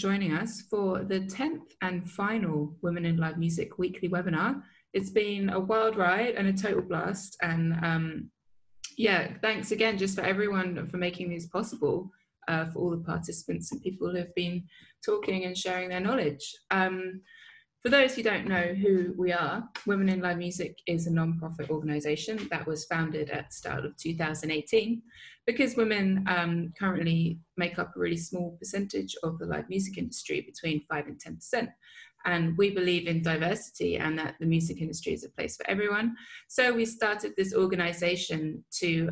joining us for the 10th and final Women in Live Music weekly webinar. It's been a wild ride and a total blast, and yeah, thanks again just for everyone for making these possible, for all the participants and people who have been talking and sharing their knowledge. For those who don't know who we are, Women in Live Music is a non-profit organisation that was founded at the start of 2018 because women currently make up a really small percentage of the live music industry, between 5 and 10%. And we believe in diversity and that the music industry is a place for everyone. So we started this organisation to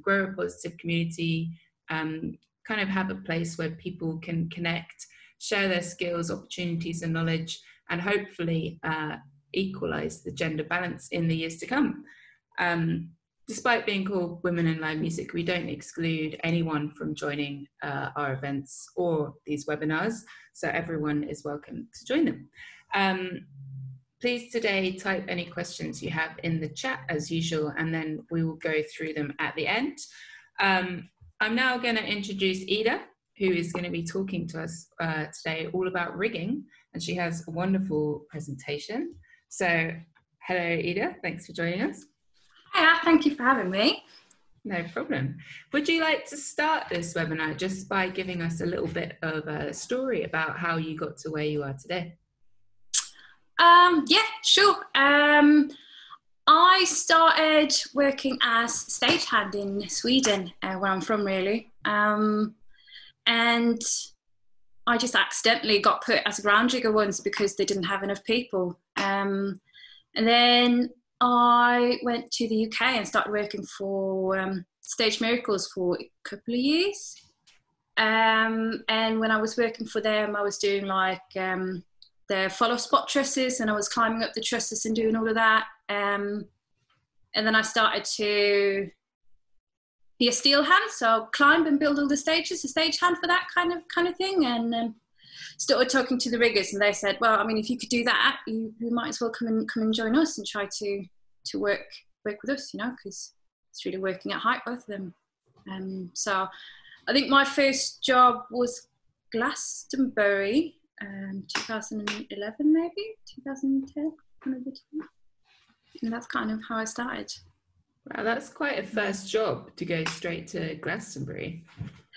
grow a positive community, kind of have a place where people can connect, share their skills, opportunities and knowledge, and hopefully equalise the gender balance in the years to come. Despite being called Women in Live Music, we don't exclude anyone from joining our events or these webinars, so everyone is welcome to join them. Please today type any questions you have in the chat as usual, and then we will go through them at the end. I'm now going to introduce Ida, who is going to be talking to us today all about rigging, and she has a wonderful presentation. So, hello Ida, thanks for joining us. Hiya, thank you for having me. No problem. Would you like to start this webinar just by giving us a little bit of a story about how you got to where you are today? Yeah, sure. I started working as stagehand in Sweden, where I'm from really. And I just accidentally got put as a ground rigger once because they didn't have enough people. And then I went to the UK and started working for Stage Miracles for a couple of years. And when I was working for them, I was doing like the follow spot trusses, and I was climbing up the trusses and doing all of that. And then I started to be a steel hand, so I'll climb and build all the stages, a stage hand for that kind of thing. And started talking to the riggers, and they said, well, I mean, if you could do that, you might as well come and join us and try to work with us, you know, because it's really working at height, both of them. So I think my first job was Glastonbury, 2011 maybe, 2010, one of the two. And that's kind of how I started. Wow, that's quite a first job to go straight to Glastonbury.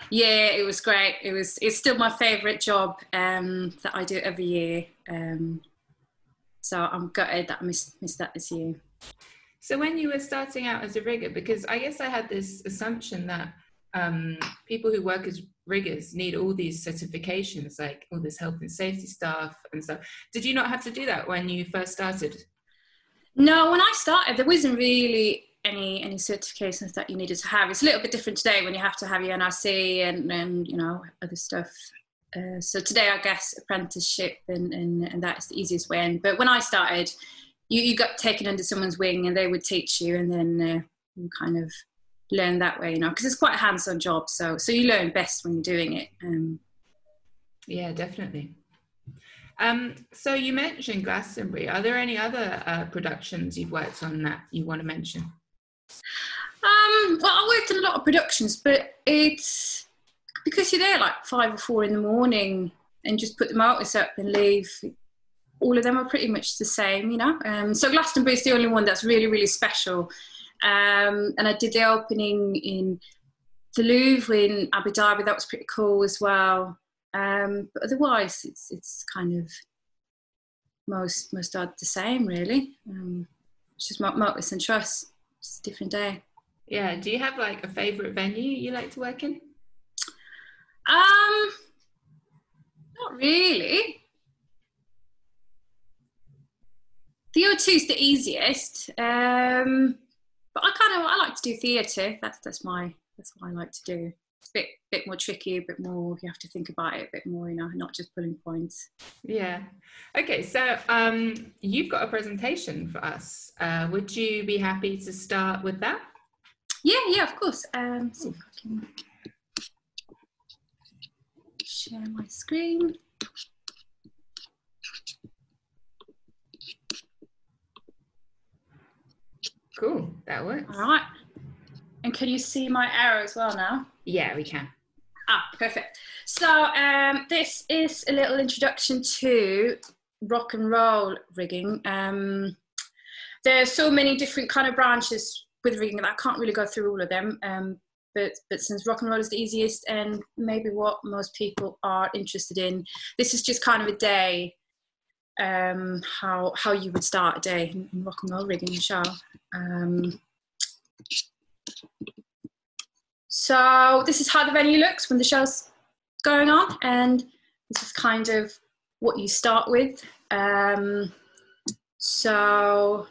Yeah, it was great. It's still my favourite job that I do every year. So I'm gutted that I missed that this year. So when you were starting out as a rigger, because I guess I had this assumption that people who work as riggers need all these certifications, like all this health and safety stuff and stuff. Did you not have to do that when you first started? No, when I started, there wasn't really any certifications that you needed to have. It's a little bit different today when you have to have your NRC and you know, other stuff. So today, I guess apprenticeship and that's the easiest way in. But when I started, you got taken under someone's wing and they would teach you, and then you kind of learn that way, you know, because it's quite a hands-on job. So you learn best when you're doing it. Yeah, definitely. So you mentioned Glastonbury. Are there any other productions you've worked on that you want to mention? Well, I worked in a lot of productions, but it's because you're there like 5 or 4 in the morning and just put the motors up and leave. All of them are pretty much the same, you know. So Glastonbury is the only one that's really, really special. And I did the opening in the Louvre in Abu Dhabi. That was pretty cool as well. But otherwise, it's kind of most are the same really. It's just motors and truss. It's a different day. Yeah. Do you have like a favourite venue you like to work in? Not really. The O2 is the easiest. But I like to do theatre. That's what I like to do. It's a bit more tricky, a bit more, you have to think about it a bit more, you know, not just pulling points. Yeah. Okay, so you've got a presentation for us. Would you be happy to start with that? Yeah, of course. See if I can share my screen. Cool, that works. All right. And can you see my arrow as well now? Yeah, we can. Ah, perfect. So this is a little introduction to rock and roll rigging. There are so many different kind of branches with rigging that I can't really go through all of them. But since rock and roll is the easiest and maybe what most people are interested in, this is just kind of a day, how you would start a day in rock and roll rigging, shall. So this is how the venue looks when the show's going on, and this is kind of what you start with. So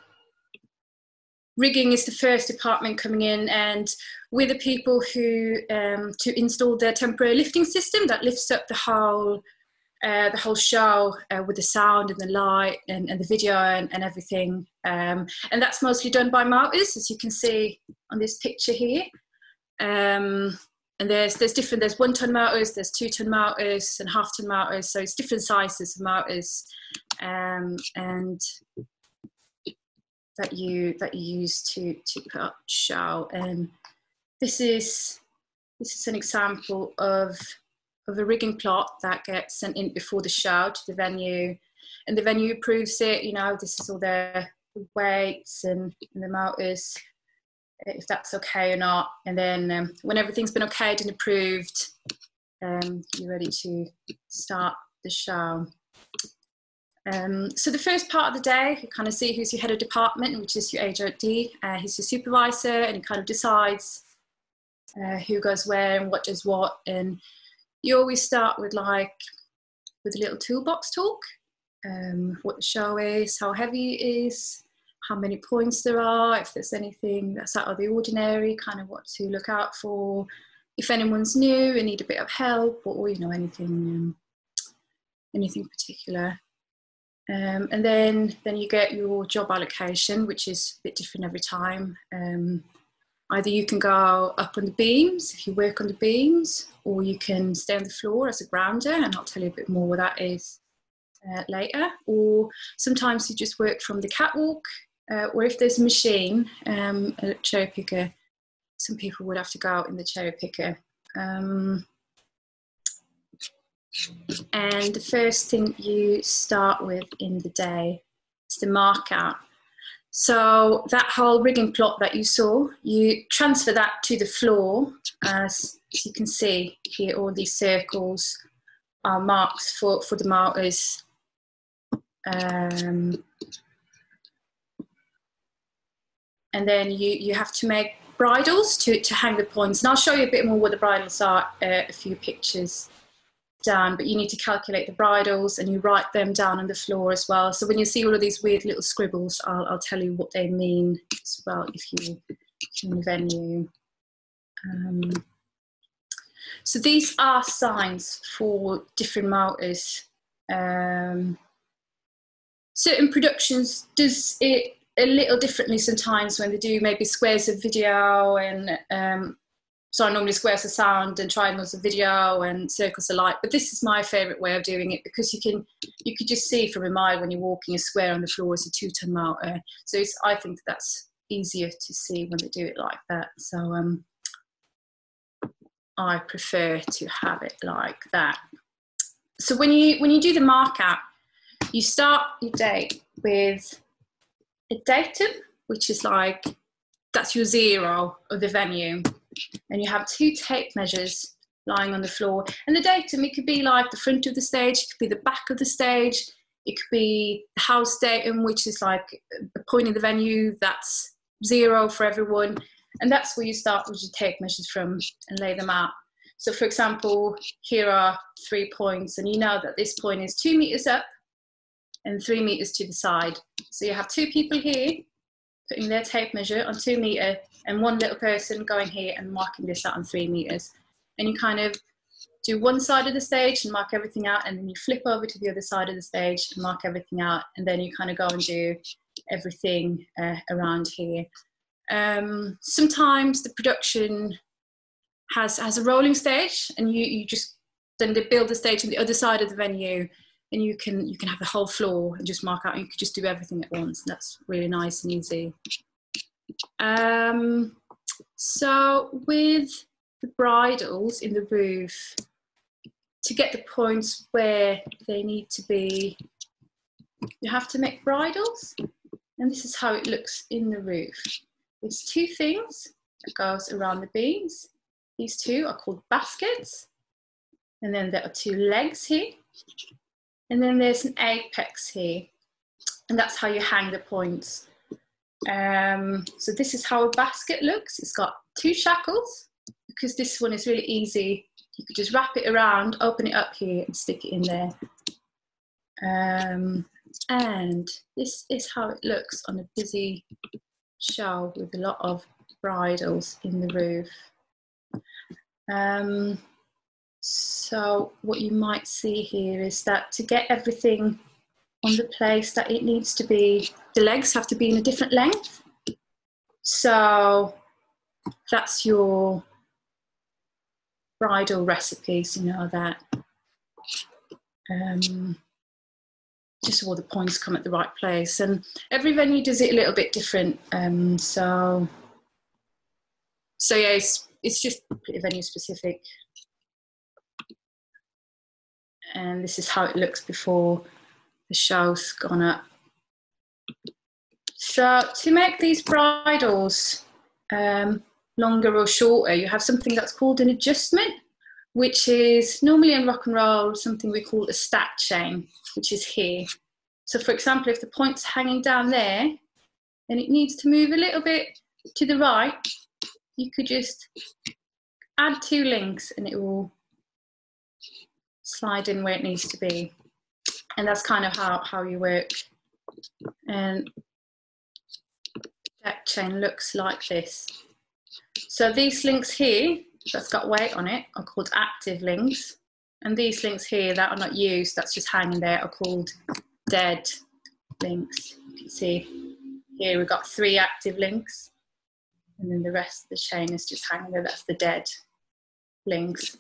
rigging is the first department coming in, and we're the people who to install their temporary lifting system that lifts up the whole show with the sound and the light and the video and everything. And that's mostly done by motors, as you can see on this picture here. And there's 1-ton motors, there's 2-ton motors and 1/2-ton motors, so it's different sizes of motors and that you use to put up show. And this is an example of a rigging plot that gets sent in before the show to the venue, and the venue approves it. You know, this is all their weights and the motors, if that's okay or not. And then when everything's been okayed and approved, you're ready to start the show. So the first part of the day, you kind of see who's your head of department, which is your HRD. He's your supervisor, and he kind of decides who goes where and what does what. And you always start with a little toolbox talk, what the show is, how heavy it is, how many points there are, if there's anything that's out of the ordinary, kind of what to look out for, if anyone's new and need a bit of help, or you know, anything particular. And then you get your job allocation, which is a bit different every time. Either you can go up on the beams, if you work on the beams, or you can stay on the floor as a grounder, and I'll tell you a bit more what that is later. Or sometimes you just work from the catwalk, or if there's a machine, a cherry picker, some people would have to go out in the cherry picker. And the first thing you start with in the day is the mark out. So that whole rigging plot that you saw, you transfer that to the floor. As you can see here, all these circles are marks for the markers. And then you have to make bridles to hang the points. And I'll show you a bit more what the bridles are, a few pictures down, but you need to calculate the bridles and you write them down on the floor as well. So when you see all of these weird little scribbles, I'll tell you what they mean as well if you're in the venue. So these are signs for different motors. Certain productions does it a little differently sometimes when they do maybe squares of video and so I normally squares of sound and triangles of video and circles of light, but this is my favourite way of doing it because you could just see from a mile when you're walking a square on the floor is a 2-ton motor. So I think that's easier to see when they do it like that. So I prefer to have it like that. So when you do the mark out, you start your day with a datum, which is like that's your zero of the venue. And you have 2 tape measures lying on the floor. And the datum, it could be like the front of the stage, it could be the back of the stage, it could be the house datum, which is like the point in the venue, that's 0 for everyone. And that's where you start with your tape measures from and lay them out. So for example, here are 3 points, and you know that this point is 2 meters up and 3 meters to the side. So you have 2 people here putting their tape measure on 2 meters, and 1 little person going here and marking this out on 3 meters. And you kind of do one side of the stage and mark everything out, and then you flip over to the other side of the stage and mark everything out, and then you kind of go and do everything around here. Sometimes the production has a rolling stage, and you just then they build the stage on the other side of the venue, and you can have the whole floor and just mark out, and you can just do everything at once, and that's really nice and easy. So with the bridles in the roof to get the points where they need to be. You have to make bridles, and this is how it looks in the roof. There's two things that goes around the beams. These two are called baskets, and then there are two legs here, and then there's an apex here, and that's how you hang the points. So this is how a basket looks. It's got two shackles. Because this one is really easy, you could just wrap it around, open it up here and stick it in there. And this is how it looks on a busy show with a lot of bridles in the roof. So what you might see here is that to get everything on the place that it needs to be, the legs have to be in a different length. So that's your bridle recipes, you know, that just all the points come at the right place, and every venue does it a little bit different. So yeah, it's just venue specific, and this is how it looks before the show's gone up. So to make these bridles longer or shorter, you have something that's called an adjustment, which is normally in rock and roll something we call a stat chain, which is here. So for example, if the point's hanging down there and it needs to move a little bit to the right, you could just add two links and it will slide in where it needs to be. And that's kind of how you work. And that chain looks like this. So these links here, that's got weight on it, are called active links. And these links here that are not used, that's just hanging there, are called dead links. You can see here we've got three active links, and then the rest of the chain is just hanging there, that's the dead links.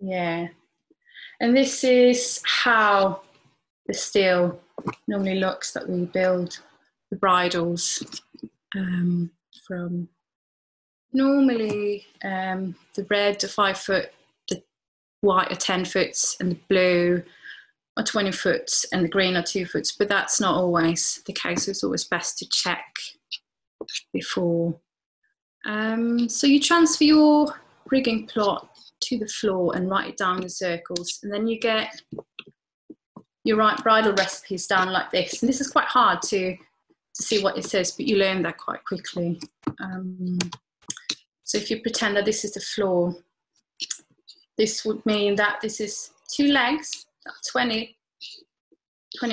Yeah, and this is how the steel normally looks that we build the bridles from. Normally the red are 5 foot, the white are 10 foots, and the blue are 20 foots, and the green are 2 foots, but that's not always the case. It's always best to check before. So you transfer your rigging plot to the floor and write it down in circles, and then you get your right bridle recipes down like this. And this is quite hard to see what it says, but you learn that quite quickly. So if you pretend that this is the floor, this would mean that this is two legs, 20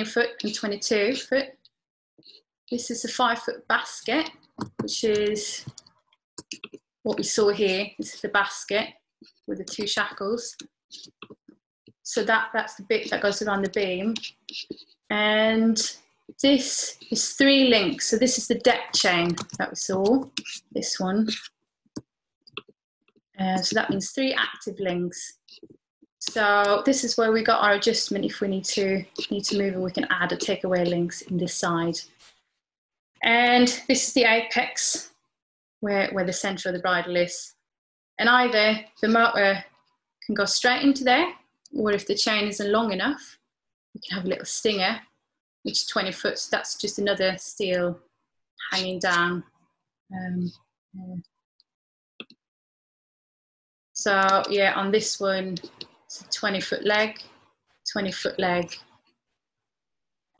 foot and 22 foot. This is a 5 foot basket, which is what we saw here. This is the basket with the two shackles. So that's the bit that goes around the beam. And this is three links. So this is the depth chain that we saw, this one. So that means three active links. So this is where we got our adjustment. If we need to move, and we can add or take away links in this side. And this is the apex where the center of the bridle is. And either the motor can go straight into there, or if the chain isn't long enough, we can have a little stinger, which is 20 foot, so that's just another steel hanging down. So yeah, on this one, it's a 20 foot leg, 20 foot leg,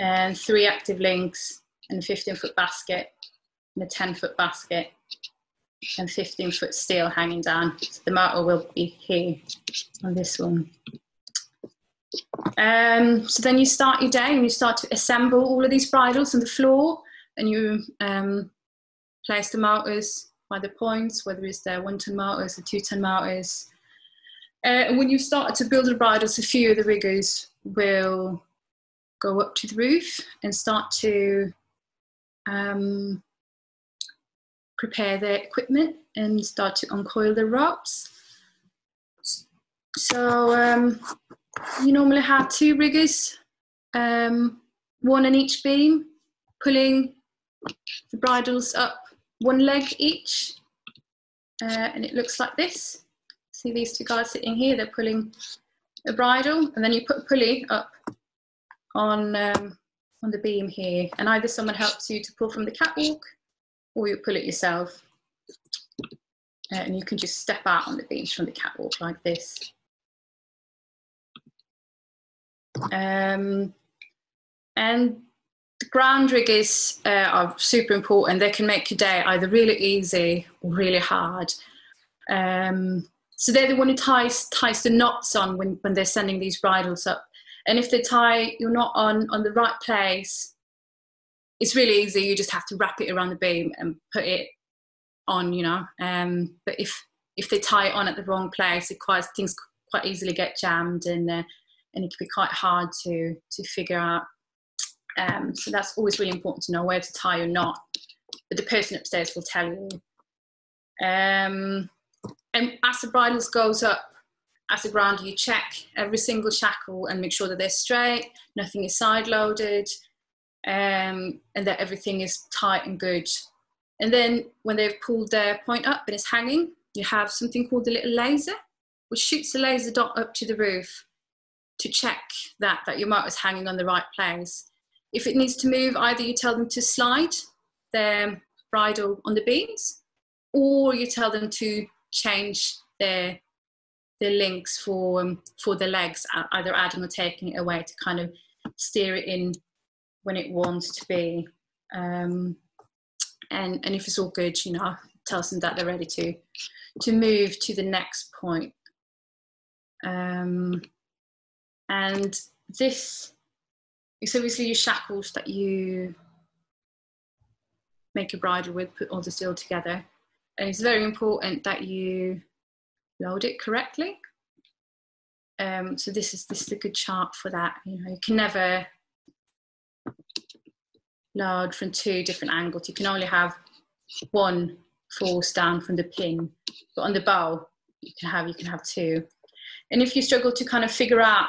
and three active links, and a 15 foot basket, and a 10 foot basket, and 15 foot steel hanging down. So the motor will be here on this one. So then you start your day and you start to assemble all of these bridles on the floor, and you place the motors by the points, whether it's their 1-ton motors or 2-ton motors. And when you've started to build the bridles, a few of the riggers will go up to the roof and start to prepare their equipment and start to uncoil the ropes. So you normally have two riggers, one on each beam, pulling the bridles up one leg each, and it looks like this. See these two guys sitting here, they're pulling a bridle, and then you put a pulley up on the beam here, and either someone helps you to pull from the catwalk or you pull it yourself, and you can just step out on the beach from the catwalk like this. And the ground riggers are super important. They can make your day either really easy or really hard. So they're the one who ties the knots on when they're sending these bridles up. And if they tie your knot on the right place, it's really easy. You just have to wrap it around the beam and put it on, you know. But if they tie it on at the wrong place, things quite easily get jammed, and it can be quite hard to figure out. So that's always really important to know where to tie your knot. But the person upstairs will tell you. And as the bridles goes up, as a ground, you check every single shackle and make sure that they're straight, nothing is side-loaded, and that everything is tight and good. And then when they've pulled their point up and it's hanging, you have something called the little laser, which shoots a laser dot up to the roof to check that your motor's hanging on the right place. If it needs to move, either you tell them to slide their bridle on the beams, or you tell them to change the links for the legs, either adding or taking it away to kind of steer it in when it wants to be. And if it's all good, you know, tells them that they're ready to move to the next point. And this is obviously your shackles that you make a bridle with, put all the steel together. And it's very important that you load it correctly. So this is a good chart for that. You know, you can never load from two different angles. You can only have one force down from the pin, but on the bow you can have two. And if you struggle to kind of figure out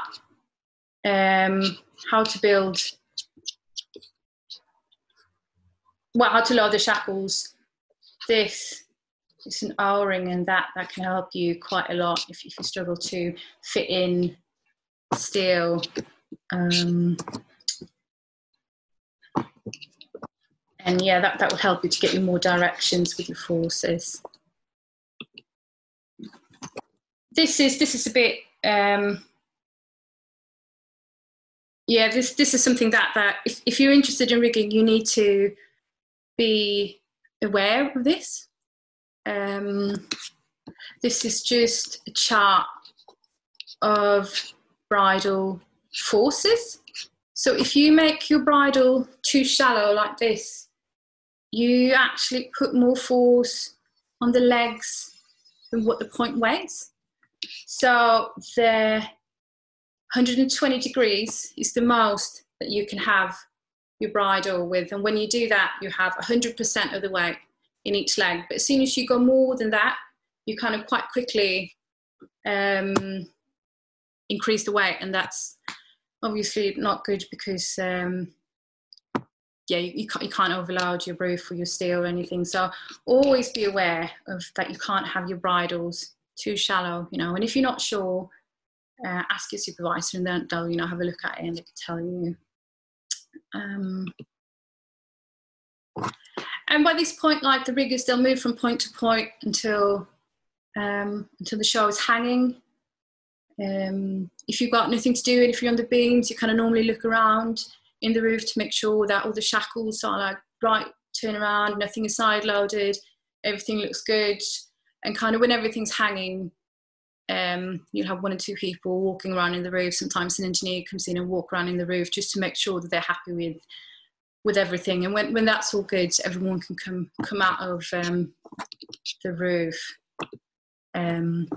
how to load the shackles, this. It's an O-ring, and that can help you quite a lot if you struggle to fit in steel. And yeah, that will help you to get you more directions with your forces. This is a bit this is something that if you're interested in rigging, you need to be aware of this. This is just a chart of bridle forces. So if you make your bridle too shallow like this, you actually put more force on the legs than what the point weighs. So the 120 degrees is the most that you can have your bridle with. And when you do that, you have 100% of the weight in each leg. But as soon as you go more than that, you kind of quite quickly increase the weight, and that's obviously not good because you can't overload your roof or your steel or anything. So always be aware of that. You can't have your bridles too shallow, you know. And if you're not sure, ask your supervisor, and they'll, you know, have a look at it and they can tell you. And by this point, like the riggers, they'll move from point to point until the show is hanging. If you've got nothing to do, and if you're on the beams, you kind of normally look around in the roof to make sure that all the shackles are like right, turn around, nothing is side loaded, everything looks good. And kind of when everything's hanging, you'll have one or two people walking around in the roof. Sometimes an engineer comes in and walks around in the roof just to make sure that they're happy with everything. And when that's all good, everyone can come out of the roof. And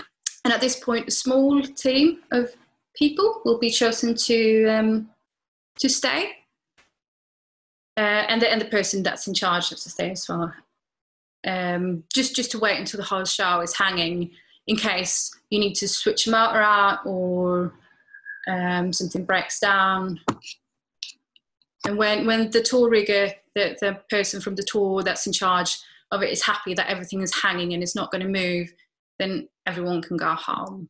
at this point, a small team of people will be chosen to stay, and the person that's in charge has to stay as well. Just to wait until the whole show is hanging, in case you need to switch a motor out or something breaks down. And when the tour rigger, the person from the tour that's in charge of it is happy that everything is hanging and it's not going to move, then everyone can go home.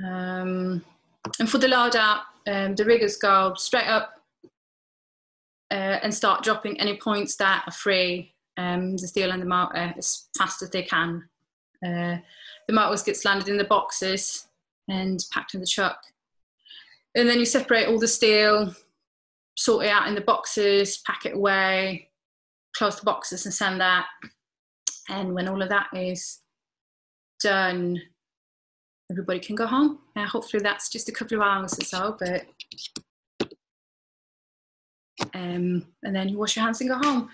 And for the load out, the riggers go straight up and start dropping any points that are free. The steel and the motor as fast as they can. The motors gets landed in the boxes and packed in the truck. And then you separate all the steel, sort it out in the boxes, pack it away, close the boxes and send that. And when all of that is done, everybody can go home. Now, hopefully that's just a couple of hours or so, but... and then you wash your hands and go home.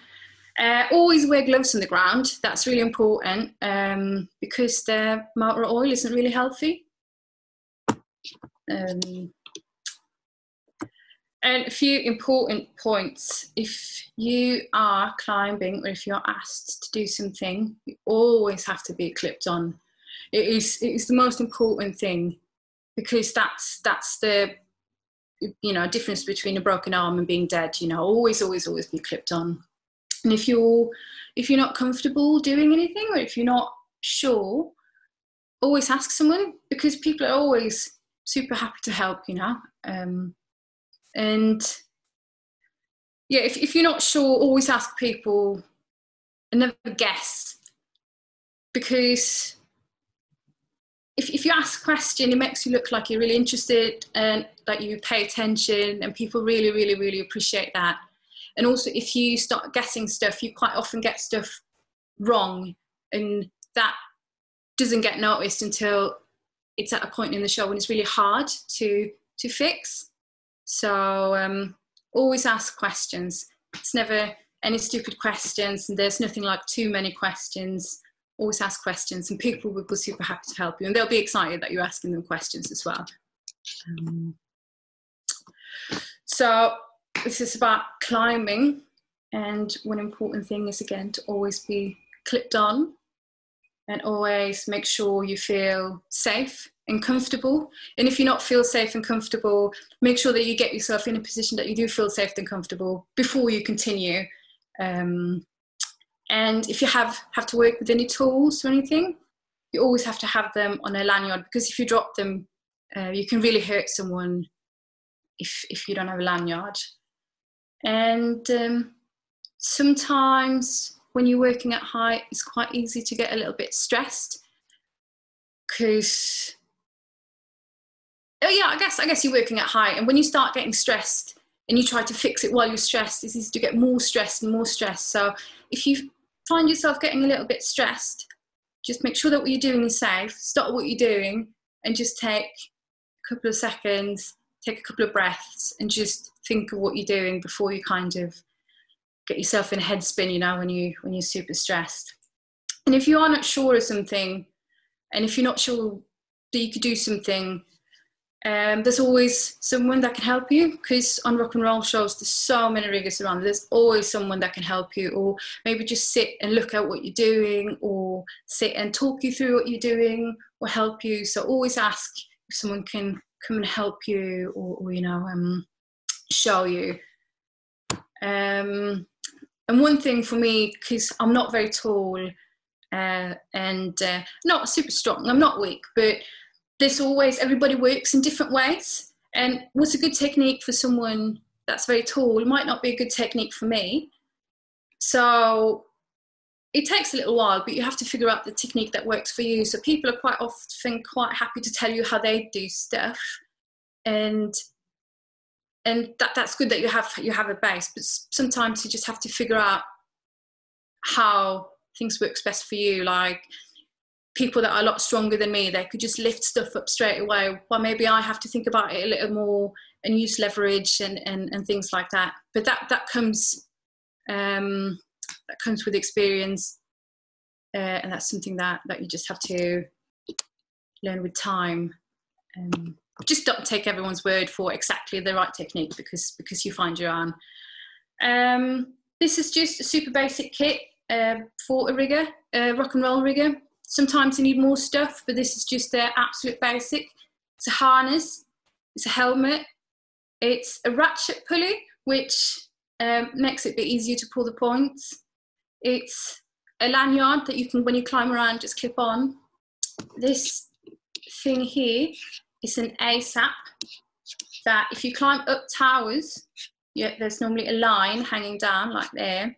Always wear gloves on the ground. That's really important because the motor oil isn't really healthy. And a few important points. If you are climbing or if you're asked to do something, you always have to be clipped on. It is the most important thing, because that's the, you know, difference between a broken arm and being dead. You know, always be clipped on. And if you're not comfortable doing anything, or if you're not sure, always ask someone, because people are always super happy to help, you know. And yeah, if you're not sure, always ask people and never guess, because if you ask a question, it makes you look like you're really interested and that you pay attention, and people really appreciate that. And also, if you start guessing stuff, you quite often get stuff wrong, and that doesn't get noticed until it's at a point in the show when it's really hard to fix. So always ask questions. It's never any stupid questions, and there's nothing like too many questions. Always ask questions, and people will be super happy to help you, and they'll be excited that you're asking them questions as well. So this is about climbing, and one important thing is, again, to always be clipped on and always make sure you feel safe and comfortable. And if you not feel safe and comfortable, make sure that you get yourself in a position that you do feel safe and comfortable before you continue. And if you have to work with any tools or anything, you always have to have them on a lanyard, because if you drop them, you can really hurt someone if you don't have a lanyard. And sometimes when you're working at height, it's quite easy to get a little bit stressed, because, oh yeah, I guess you're working at height, and when you start getting stressed and you try to fix it while you're stressed, it's easy to get more stressed and more stressed. So if you find yourself getting a little bit stressed, just make sure that what you're doing is safe, stop what you're doing, and just take a couple of seconds, take a couple of breaths, and just think of what you're doing before you kind of get yourself in a head spin, you know, when you're super stressed. And if you are not sure of something, and if you're not sure that you could do something, there's always someone that can help you, because on rock and roll shows, there's so many riggers around. There's always someone that can help you, or maybe just sit and look at what you're doing, or sit and talk you through what you're doing, or help you. So always ask if someone can come and help you, or you know, show you. And one thing for me, because I'm not very tall and not super strong, I'm not weak, but this always, everybody works in different ways, and what's a good technique for someone that's very tall might not be a good technique for me. So it takes a little while, but you have to figure out the technique that works for you. So people are quite often quite happy to tell you how they do stuff, and that's good that you have a base, but sometimes you just have to figure out how things works best for you. Like people that are a lot stronger than me, they could just lift stuff up straight away, while maybe I have to think about it a little more and use leverage and things like that. But that comes with experience, and that's something that you just have to learn with time. Just don't take everyone's word for exactly the right technique, because you find your own. This is just a super basic kit for a rigger, a rock and roll rigger. Sometimes you need more stuff, but this is just their absolute basic. It's a harness, it's a helmet, it's a ratchet pulley, which makes it a bit easier to pull the points. It's a lanyard that you can, when you climb around, just clip on. This thing here is an ASAP that if you climb up towers, there's normally a line hanging down like there,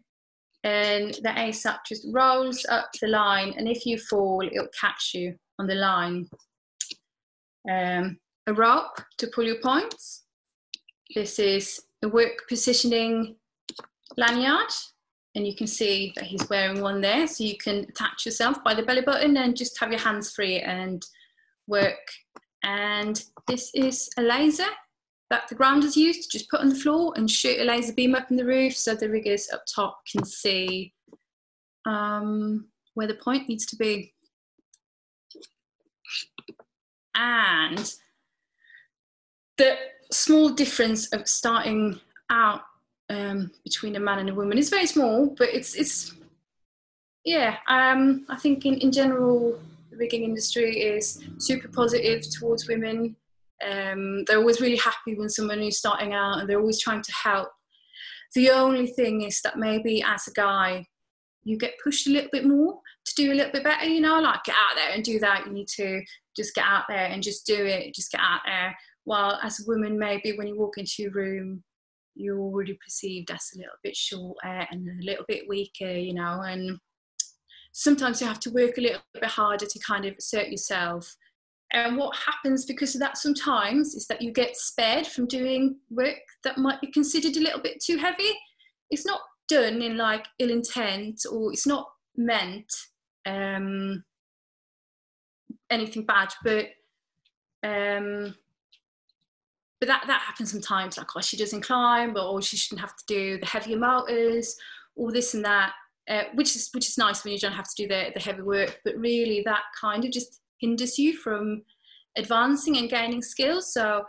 and the ASAP just rolls up the line, and if you fall, it'll catch you on the line. A rope to pull your points. This is the work positioning lanyard, and you can see that he's wearing one there, so you can attach yourself by the belly button and just have your hands free and work. And this is a laser that the grounders use to just put on the floor and shoot a laser beam up in the roof so the riggers up top can see where the point needs to be. And the small difference of starting out between a man and a woman is very small, but I think in general, the rigging industry is super positive towards women. They're always really happy when someone is starting out, and they're always trying to help. The only thing is that maybe as a guy, you get pushed a little bit more to do a little bit better, you know, like get out there and do that. You need to just get out there and just do it, just get out there. While as a woman, maybe when you walk into your room, you're already perceived as a little bit shorter and a little bit weaker, you know, and sometimes you have to work a little bit harder to kind of assert yourself. And what happens because of that sometimes is that you get spared from doing work that might be considered a little bit too heavy. It's not done in like ill intent, or it's not meant anything bad, but that happens sometimes, like, oh, she doesn't climb, or she shouldn't have to do the heavier motors, all this and that, which is nice when you don't have to do the heavy work, but really that kind of just hinders you from advancing and gaining skills. So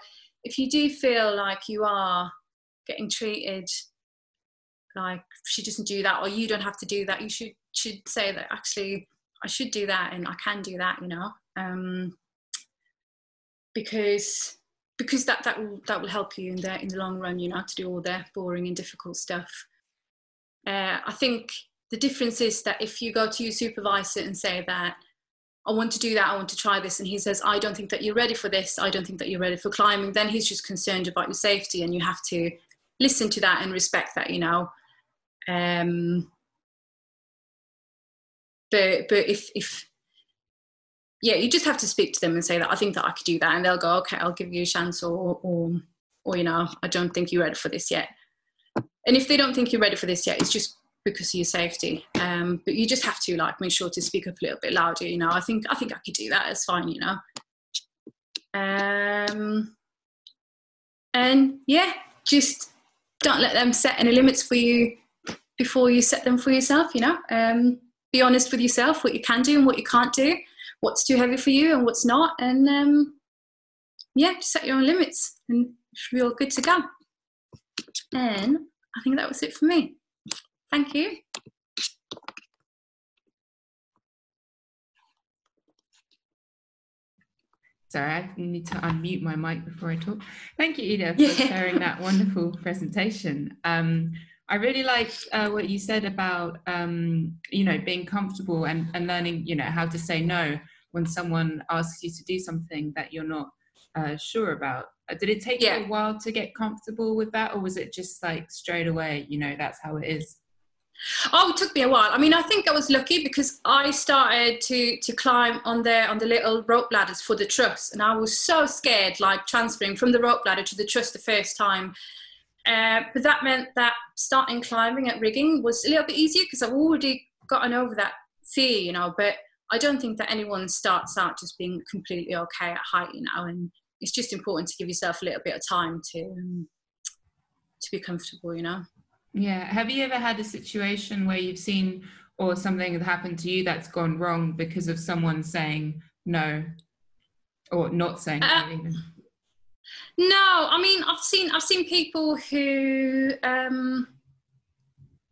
if you do feel like you are getting treated like she doesn't do that, or you don't have to do that, you should say that actually I should do that and I can do that, you know, because that will help you in the long run, you know, to do all the boring and difficult stuff. I think the difference is that if you go to your supervisor and say that I want to do that, I want to try this, and he says, I don't think that you're ready for this, I don't think that you're ready for climbing, then he's just concerned about your safety, and you have to listen to that and respect that, you know. But you just have to speak to them and say that I think that I could do that, and they'll go, okay, I'll give you a chance, or you know, I don't think you're ready for this yet. And if they don't think you're ready for this yet, it's just because of your safety. But you just have to like make sure to speak up a little bit louder, you know. I think I could do that, it's fine, you know. And yeah, just don't let them set any limits for you before you set them for yourself, you know. Be honest with yourself, what you can do and what you can't do, what's too heavy for you and what's not, and yeah, just set your own limits and you should be all good to go. And I think that was it for me. Thank you. Sorry, I need to unmute my mic before I talk. Thank you, Ida, for sharing that wonderful presentation. I really liked what you said about, you know, being comfortable and learning, you know, how to say no when someone asks you to do something that you're not sure about. Did it take you a while to get comfortable with that, or was it just like straight away, you know, that's how it is? Oh, it took me a while. I mean, I think I was lucky because I started to climb on the little rope ladders for the truss, and I was so scared, like transferring from the rope ladder to the truss the first time. But that meant that starting climbing at rigging was a little bit easier because I've already gotten over that fear, you know. But I don't think that anyone starts out just being completely okay at height, you know. And it's just important to give yourself a little bit of time to be comfortable, you know. Yeah. Have you ever had a situation where you've seen or something that happened to you that's gone wrong because of someone saying no, or not saying no even? No, I mean, I've seen people who doesn't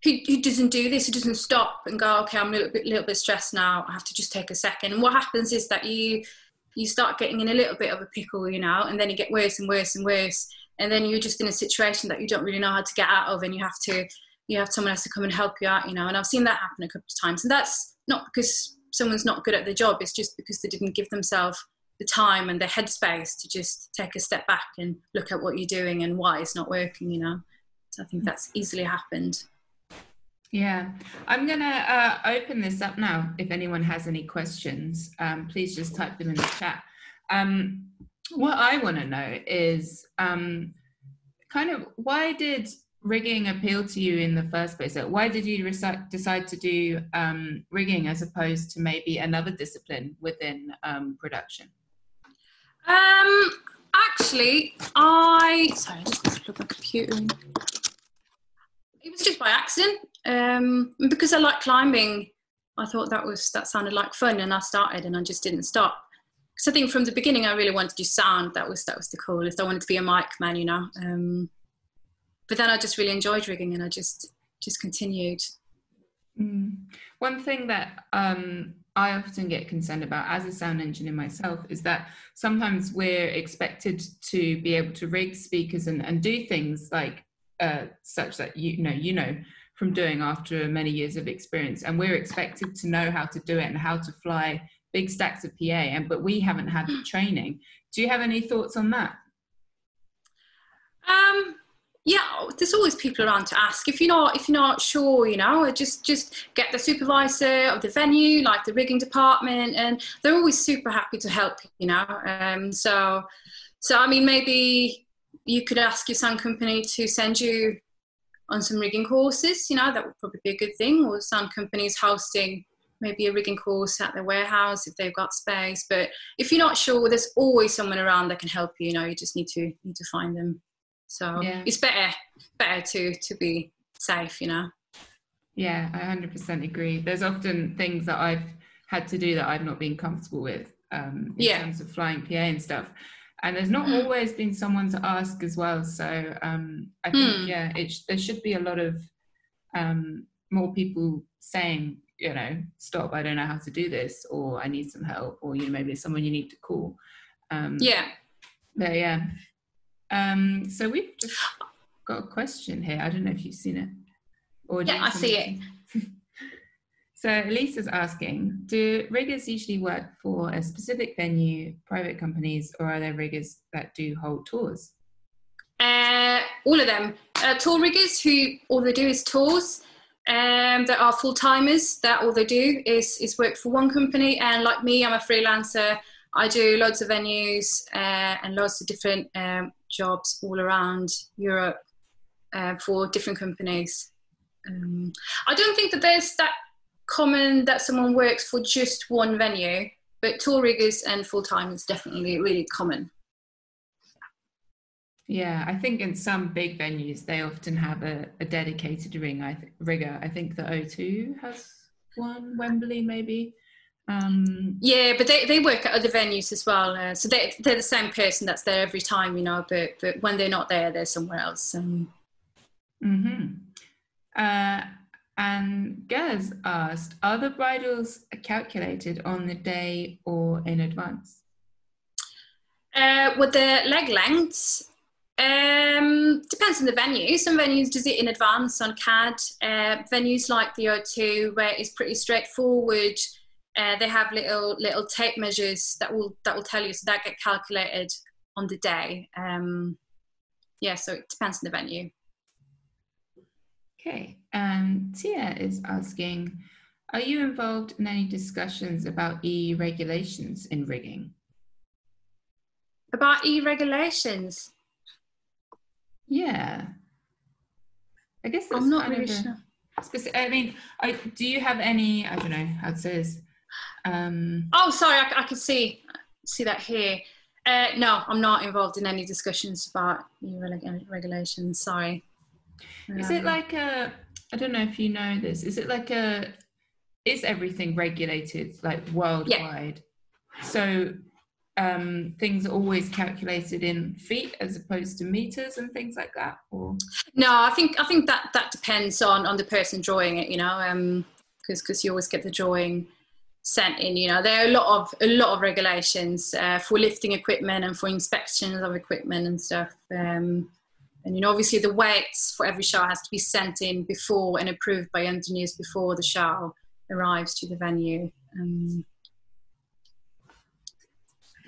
do this, who doesn't stop and go, okay, I'm a little bit stressed now, I have to just take a second. And what happens is that you start getting in a little bit of a pickle, you know, and then it gets worse and worse and worse. And then you're just in a situation that you don't really know how to get out of, and you have to you have someone else to come and help you out, you know, and I've seen that happen a couple of times. And that's not because someone's not good at their job, it's just because they didn't give themselves the time and the headspace to just take a step back and look at what you're doing and why it's not working, you know. So I think that's easily happened. Yeah, I'm going to open this up now. If anyone has any questions, please just type them in the chat. What I want to know is kind of why did rigging appeal to you in the first place? Like, why did you decide to do rigging as opposed to maybe another discipline within production? Actually, sorry, I just need to plug my computer in. It was just by accident, because I like climbing. I thought that sounded like fun, and I started, and I just didn't stop. Because I think from the beginning, I really wanted to do sound. That was the coolest. I wanted to be a mic man, you know. But then I just really enjoyed rigging, and I just continued. One thing that I often get concerned about as a sound engineer myself is that sometimes we're expected to be able to rig speakers and do things like. Such that you know from doing after many years of experience, and we're expected to know how to do it and how to fly big stacks of PA, but we haven't had the training. Do you have any thoughts on that? Yeah, there's always people around to ask if you're not sure, you know. Just get the supervisor of the venue, like the rigging department, and they're always super happy to help, you know. So I mean, maybe you could ask your sound company to send you on some rigging courses, you know, that would probably be a good thing. Or sound companies hosting maybe a rigging course at their warehouse if they've got space. But if you're not sure, there's always someone around that can help you, you know. You just need to find them. So yeah. It's better to be safe, you know. Yeah, I 100% agree. There's often things that I've had to do that I've not been comfortable with in terms of flying PA and stuff. And there's not always been someone to ask as well. So I think, yeah, there should be a lot of more people saying, you know, stop, I don't know how to do this, or I need some help, or, you know, maybe it's someone you need to call. Yeah. But yeah. So we've just got a question here. I don't know if you've seen it. Or yeah, I see it. So Elisa's asking, do riggers usually work for a specific venue, private companies, or are there riggers that do whole tours? All of them. Tour riggers who all they do is tours. There are full-timers that all they do is work for one company. And like me, I'm a freelancer. I do loads of venues and loads of different jobs all around Europe for different companies. I don't think that there's that common that someone works for just one venue, but tour riggers and full-time is definitely really common. Yeah, I think in some big venues they often have a dedicated rigger. I think the O2 has one, Wembley maybe. Yeah, but they work at other venues as well, so they're the same person that's there every time, you know, but when they're not there, they're somewhere else. And Gaz asked, are the bridles calculated on the day or in advance? With the leg lengths, depends on the venue. Some venues do it in advance on CAD. Venues like the O2, where it's pretty straightforward, they have little tape measures that will tell you, so that get calculated on the day. Yeah, so it depends on the venue. Okay, Tia is asking, are you involved in any discussions about EU regulations in rigging? About EU regulations? Yeah. I guess that's I'm not really sure. I mean, do you have any, I don't know how to say this. Oh, sorry, I can see that here. No, I'm not involved in any discussions about EU regulations, sorry. Is it like a, I don't know if you know this, is it like a, is everything regulated like worldwide? Yeah. So things are always calculated in feet as opposed to meters and things like that? Or? No, I think that depends on the person drawing it, you know, because you always get the drawing sent in, you know. There are a lot of regulations for lifting equipment and for inspections of equipment and stuff. And, you know, obviously the weights for every show has to be sent in before and approved by engineers before the show arrives to the venue.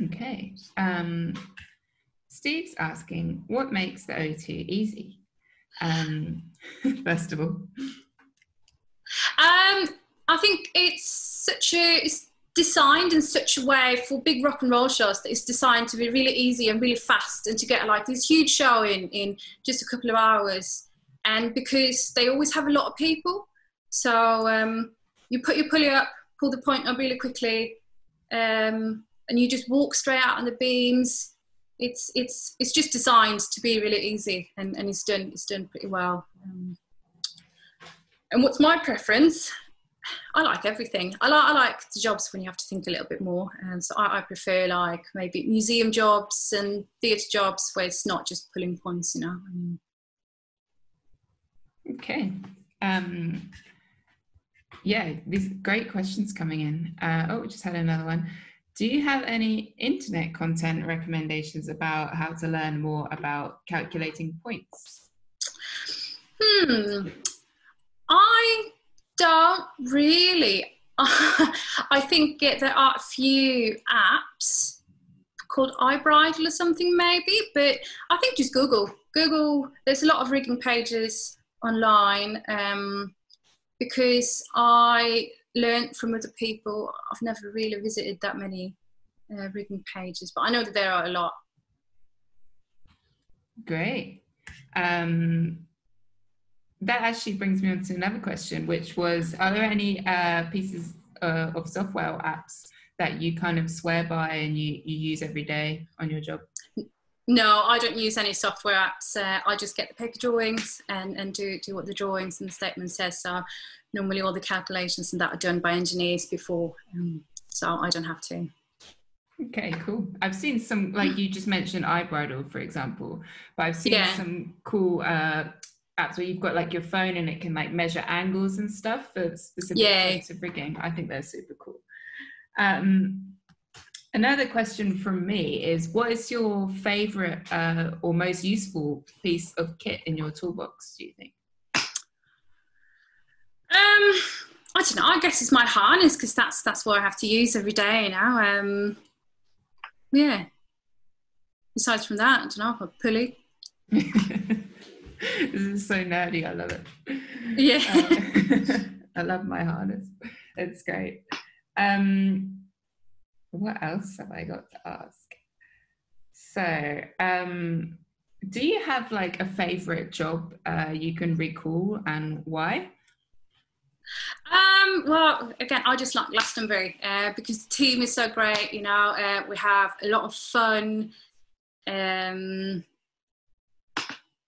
Okay. Steve's asking, what makes the O2 easy? First of all. I think it's designed in such a way for big rock and roll shows that it's designed to be really easy and really fast, and to get like this huge show in just a couple of hours. And because they always have a lot of people, so you put your pulley up, pull the point up really quickly, and you just walk straight out on the beams. It's just designed to be really easy, and it's done pretty well. And what's my preference? I like everything. I like the jobs when you have to think a little bit more. And so I prefer like maybe museum jobs and theatre jobs where it's not just pulling points, you know. Okay. Yeah, these great questions coming in. Oh, we just had another one. Do you have any internet content recommendations about how to learn more about calculating points? I don't really. I think there are a few apps called iBridle or something maybe, but I think just Google. There's a lot of rigging pages online because I learned from other people. I've never really visited that many rigging pages, but I know that there are a lot. Great. That actually brings me on to another question, which was, are there any pieces of software or apps that you kind of swear by and you use every day on your job? No, I don't use any software apps. I just get the paper drawings and do what the drawings and the statement says. So normally all the calculations and that are done by engineers before, so I don't have to. Okay, cool. I've seen some, like you just mentioned iBridle, for example, but I've seen some cool apps where you've got like your phone and it can like measure angles and stuff for specific types of rigging. I think they're super cool. Another question from me is, what is your favorite or most useful piece of kit in your toolbox, do you think? I don't know, I guess it's my harness, because that's what I have to use every day, you know. Yeah, besides from that, I don't know, a pulley. This is so nerdy, I love it. Yeah. I love my harness, it's great. What else have I got to ask? So, do you have like a favourite job you can recall, and why? Well, again, I just like Glastonbury because the team is so great, you know, we have a lot of fun.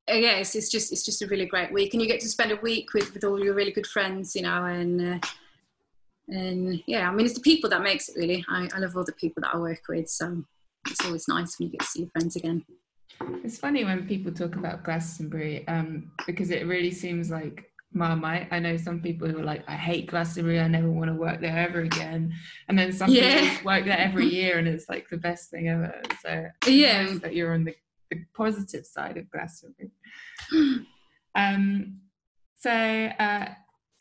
Yeah, it's just a really great week, and you get to spend a week with all your really good friends, you know, and yeah, I mean, it's the people that makes it really. I love all the people that I work with, so it's always nice when you get to see your friends again. It's funny when people talk about Glastonbury because it really seems like Marmite. I know some people who are like, I hate Glastonbury, I never want to work there ever again, and then some people work there every year and it's like the best thing ever. So yeah, nice that you're on the positive side of Glastonbury. So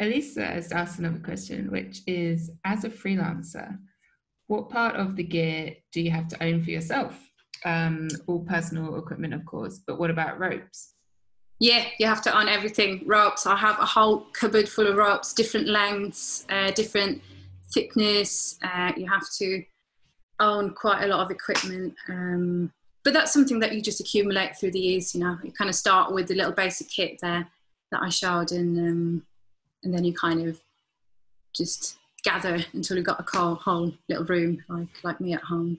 Elisa has asked another question, which is, as a freelancer, what part of the gear do you have to own for yourself? All personal equipment, of course, but what about ropes? Yeah, you have to own everything. Ropes, I have a whole cupboard full of ropes, different lengths, different thickness. You have to own quite a lot of equipment. But that's something that you just accumulate through the years, you know. You kind of start with the little basic kit there that I showed, and then you kind of just gather until you've got a whole little room, like me at home.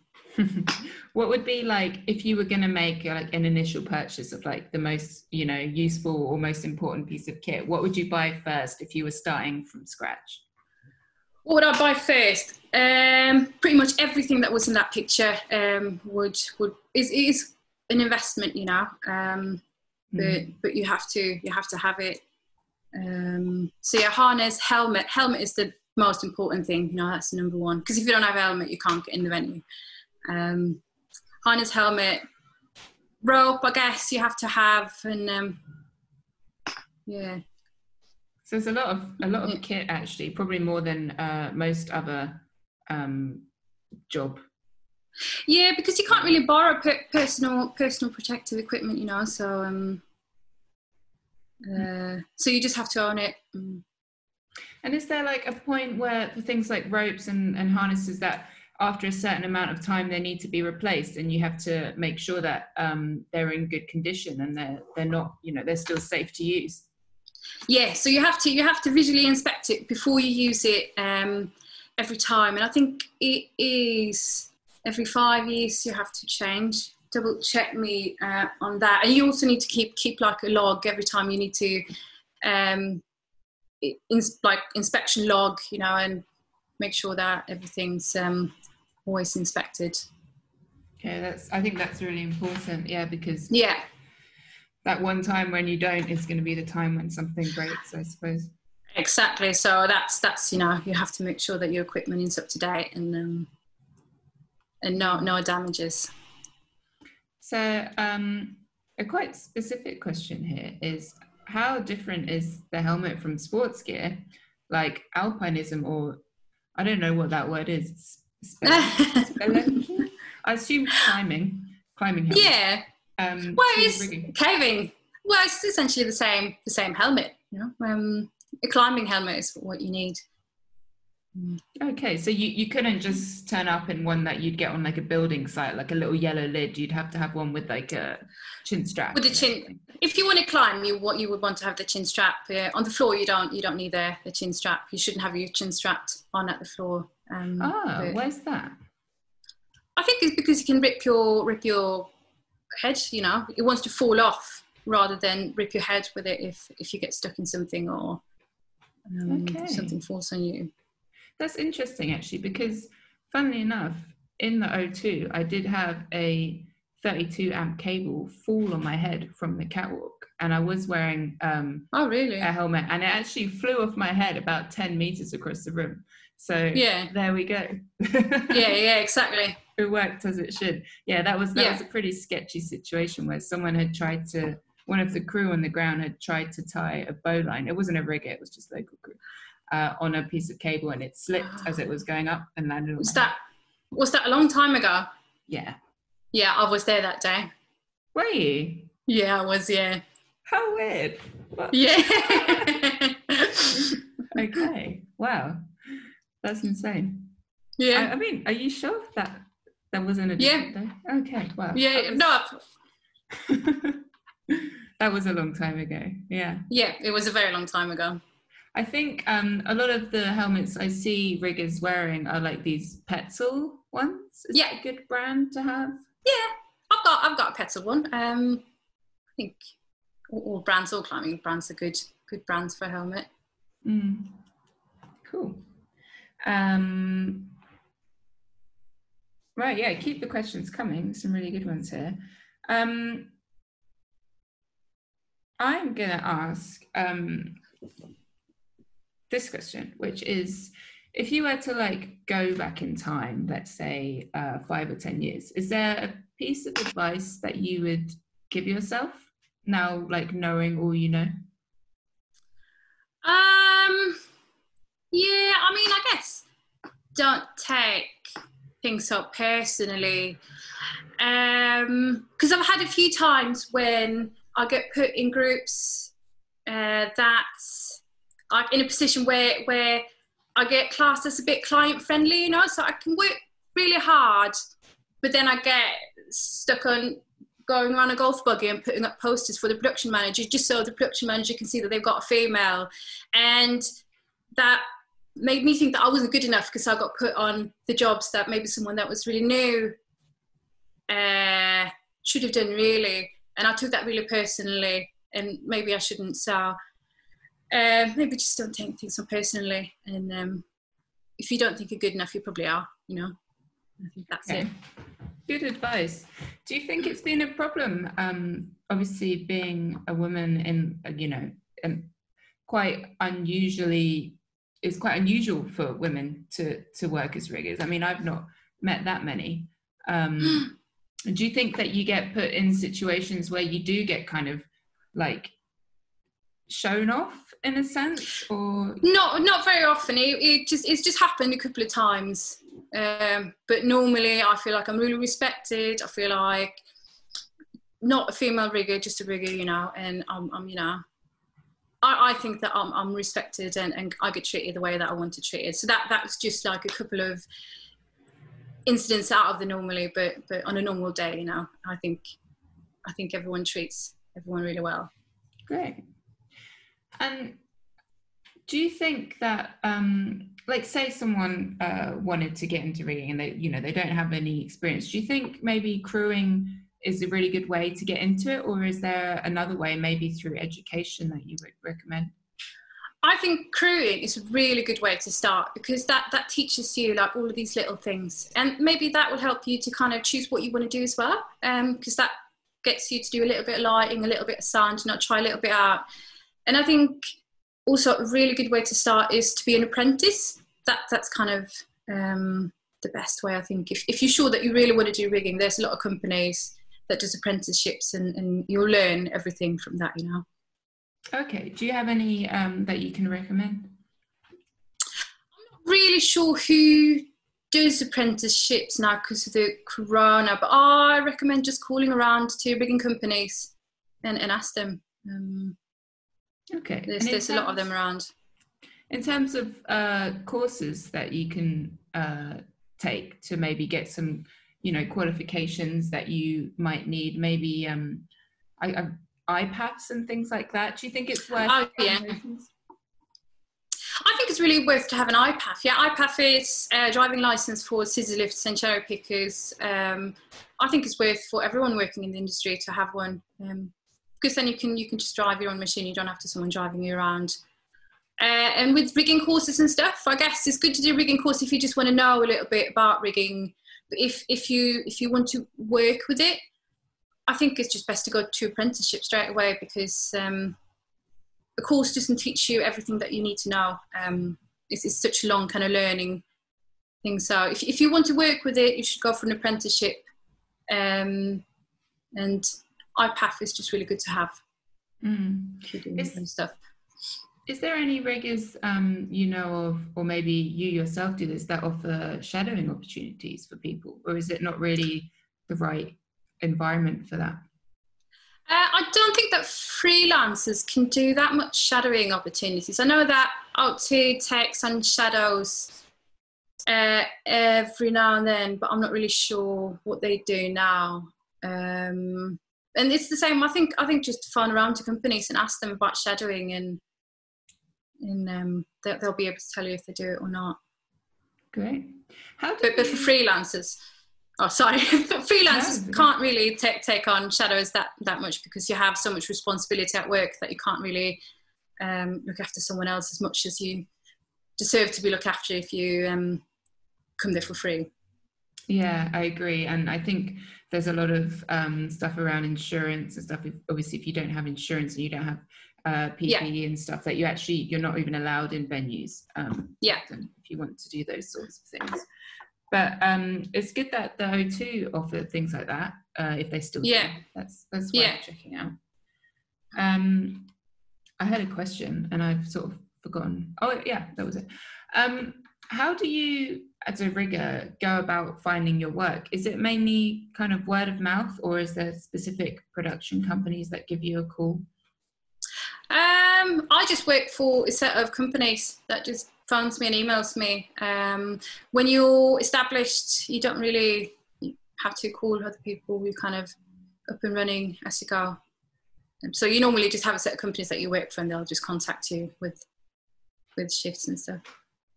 What would be like, if you were going to make like an initial purchase of like the most, you know, useful or most important piece of kit, what would you buy first if you were starting from scratch? What would I buy first? Pretty much everything that was in that picture is an investment, you know. But you have to have it. So yeah, harness, helmet. Helmet is the most important thing, you know, that's number one. Because if you don't have a helmet, you can't get in the venue. Harness, helmet, rope, I guess, you have to have, and yeah. So there's a lot of kit, actually, probably more than most other job. Yeah, because you can't really borrow personal protective equipment, you know. So so you just have to own it. And is there like a point where for things like ropes and harnesses that after a certain amount of time they need to be replaced, and you have to make sure that they're in good condition and they're not, you know, they're still safe to use? Yeah, so you have to visually inspect it before you use it every time, and I think it is every 5 years you have to change. Double check me on that. And you also need to keep like a log every time you need to, like inspection log, you know, and make sure that everything's always inspected. Okay, I think that's really important. Yeah, because yeah, that one time when you don't is going to be the time when something breaks, I suppose. Exactly. So that's you know, you have to make sure that your equipment is up to date and no damages. So a quite specific question here is, how different is the helmet from sports gear, like alpinism, or I don't know what that word is. I assume climbing helmet. Yeah. Well, it's caving. Well, it's essentially the same helmet. You know, a climbing helmet is what you need. Okay, so you couldn't just turn up in one that you'd get on like a building site, like a little yellow lid. You'd have to have one with like a chin strap. With a chin, if you want to climb, you would want to have the chin strap. On the floor, you don't need the chin strap. You shouldn't have your chin strapped on at the floor. Where's that? I think it's because you can rip your head. You know, it wants to fall off rather than rip your head with it if you get stuck in something or something falls on you. That's interesting, actually, because funnily enough, in the O2, I did have a 32 amp cable fall on my head from the catwalk, and I was wearing a helmet, and it actually flew off my head about 10 meters across the room. So yeah, there we go. yeah, exactly. It worked as it should. Yeah, that was a pretty sketchy situation where someone had tried to, one of the crew on the ground had tried to tie a bowline. It wasn't a rigger, it was just local crew. On a piece of cable, and it slipped as it was going up and landed on Was that a long time ago? Yeah. Yeah, I was there that day. Were you? Yeah, I was, yeah. How weird. What? Yeah. Okay. Wow. That's insane. Yeah. I mean, are you sure that there wasn't a different day? Okay, wow. Yeah, that was a long time ago, yeah. Yeah, it was a very long time ago. I think a lot of the helmets I see riggers wearing are like these Petzl ones. Is that a good brand to have? Yeah, I've got a Petzl one. I think all climbing brands are good brands for a helmet. Mm. Cool. Right, yeah, keep the questions coming. Some really good ones here. I'm gonna ask this question, which is, if you were to like go back in time, let's say 5 or 10 years, is there a piece of advice that you would give yourself now, like knowing all you know? Yeah, I mean, I guess don't take things so personally, because I've had a few times when I get put in groups that's like in a position where I get classed as a bit client friendly, you know, so I can work really hard, but then I get stuck on going around a golf buggy and putting up posters for the production manager, just so the production manager can see that they've got a female. And that made me think that I wasn't good enough because I got put on the jobs that maybe someone that was really new should have done, really. And I took that really personally, and maybe I shouldn't, so... maybe just don't take things so personally, and if you don't think you're good enough, you probably are, you know. I think that's it. Good advice. Do you think it's been a problem, obviously being a woman in, you know, and it's quite unusual for women to work as riggers. I mean, I've not met that many. Do you think that you get put in situations where you do get kind of like shown off in a sense, or not very often? It's just happened a couple of times, but normally I feel like I'm really respected. I feel like not a female rigger, just a rigger, you know. And I'm you know, I think that I'm respected, and I get treated the way that I want to treat it. So that's just like a couple of incidents out of the normally, but on a normal day, you know, I think everyone treats everyone really well. Great. And do you think that, like, say someone wanted to get into rigging and they, you know, they don't have any experience, do you think maybe crewing is a really good way to get into it, or is there another way, maybe through education, that you would recommend? I think crewing is a really good way to start, because that teaches you like all of these little things, and maybe that will help you to kind of choose what you want to do as well, because that gets you to do a little bit of lighting, a little bit of sound, not try a little bit out. And I think also a really good way to start is to be an apprentice. That's kind of the best way, I think. If you're sure that you really want to do rigging, there's a lot of companies that does apprenticeships, and you'll learn everything from that, you know. Okay, do you have any that you can recommend? I'm not really sure who does apprenticeships now because of the corona, but I recommend just calling around to rigging companies and ask them. Okay, there's a lot of them around. In terms of courses that you can take to maybe get some, you know, qualifications that you might need, maybe iPaths and things like that. Do you think it's worth? Oh, yeah. I think it's really worth to have an iPath. Yeah, iPath is a driving license for scissor lifts and cherry pickers. I think it's worth for everyone working in the industry to have one, because then you can just drive your own machine. You don't have to someone driving you around. And with rigging courses and stuff, I guess it's good to do a rigging course if you just want to know a little bit about rigging. But if you want to work with it, I think it's just best to go to apprenticeship straight away, because the course doesn't teach you everything that you need to know. It's such a long kind of learning thing. So if you want to work with it, you should go for an apprenticeship. And iPath is just really good to have. Is there any riggers you know of, or maybe you yourself do this, that offer shadowing opportunities for people, or is it not really the right environment for that? I don't think that freelancers can do that much shadowing opportunities. I know that O2 takes on shadows every now and then, but I'm not really sure what they do now. And it's the same. I think just phone around to companies and ask them about shadowing, and they'll be able to tell you if they do it or not. Great. But for freelancers. Oh, sorry. Freelancers can't really take on shadows that much, because you have so much responsibility at work that you can't really look after someone else as much as you deserve to be looked after if you come there for free. Yeah, I agree. And I think there's a lot of stuff around insurance and stuff. Obviously, if you don't have insurance and you don't have PPE and stuff, that you're not even allowed in venues. If you want to do those sorts of things. But it's good that the O2 offer things like that, if they still do. That's worth checking out. I had a question and I've sort of forgotten. Oh yeah, that was it. How do you, as a rigger, go about finding your work? Is it mainly kind of word of mouth, or is there specific production companies that give you a call? I just work for a set of companies that just phones me and emails me. When you're established, you don't really have to call other people. You're kind of up and running as you go. So you normally just have a set of companies that you work for, and they'll just contact you with shifts and stuff.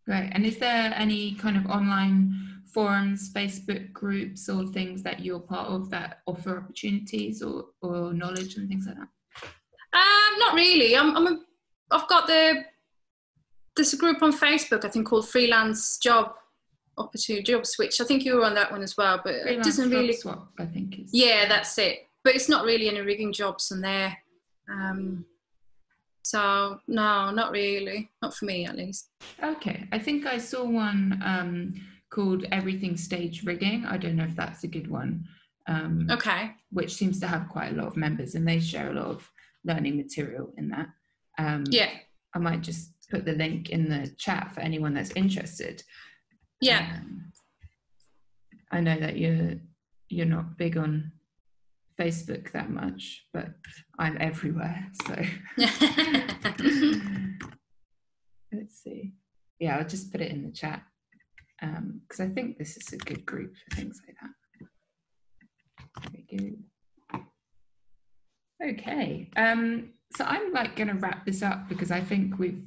Right. And is there any kind of online forums, Facebook groups, or things that you're part of that offer opportunities or knowledge and things like that? Not really. I've got there's a group on Facebook, I think, called Freelance Job Opportunity, Job Switch. I think you were on that one as well, but it doesn't really... Freelance Job Swap, I think. Yeah, that's it. But it's not really any rigging jobs on there. So, no, not really. Not for me, at least. Okay. I think I saw one called Everything Stage Rigging. I don't know if that's a good one. which seems to have quite a lot of members, and they share a lot of learning material in that. Yeah. I might just put the link in the chat for anyone that's interested. Yeah. I know that you're not big on Facebook that much, but I'm everywhere, so. Let's see. Yeah, I'll just put it in the chat, because I think this is a good group for things like that. There we go. Okay. So I'm like going to wrap this up, because I think we've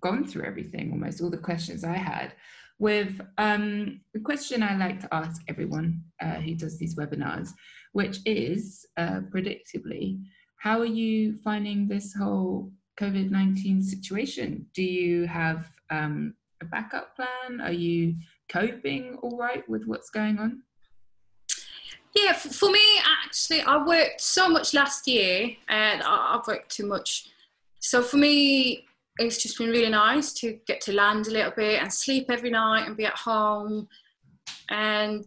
gone through everything, almost all the questions I had, with the question I like to ask everyone who does these webinars, which is, predictably, how are you finding this whole COVID-19 situation? Do you have a backup plan? Are you coping all right with what's going on? Yeah, for me, actually, I worked so much last year, and I've worked too much. So for me, it's just been really nice to get to land a little bit and sleep every night and be at home. And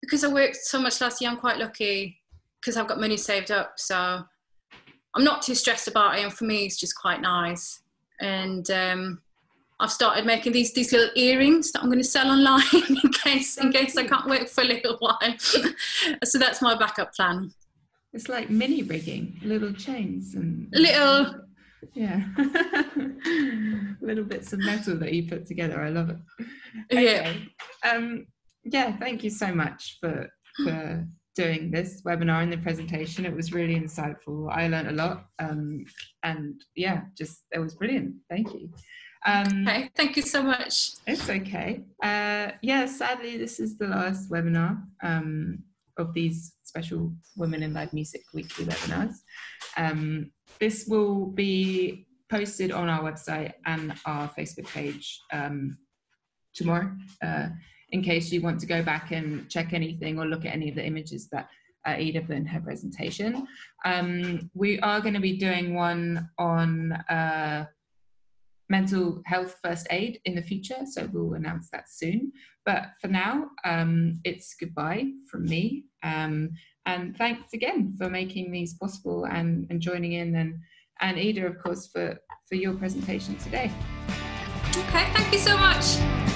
because I worked so much last year, I'm quite lucky because I've got money saved up. So I'm not too stressed about it. And for me, it's just quite nice. And I've started making these little earrings that I'm going to sell online in case I can't work for a little while. So that's my backup plan. It's like mini rigging, little chains and little, yeah, little bits of metal that you put together. I love it. Okay. Yeah. Yeah. Thank you so much for doing this webinar and the presentation. It was really insightful. I learned a lot. And yeah, just it was brilliant. Thank you. Okay, thank you so much. It's okay. Yeah, sadly, this is the last webinar of these special Women in Live Music weekly webinars. This will be posted on our website and our Facebook page tomorrow, in case you want to go back and check anything or look at any of the images that Ida put in her presentation. We are going to be doing one on mental health first aid in the future, so we'll announce that soon. But for now, it's goodbye from me. And thanks again for making these possible and joining in, and Ida, of course, for your presentation today. Okay, thank you so much.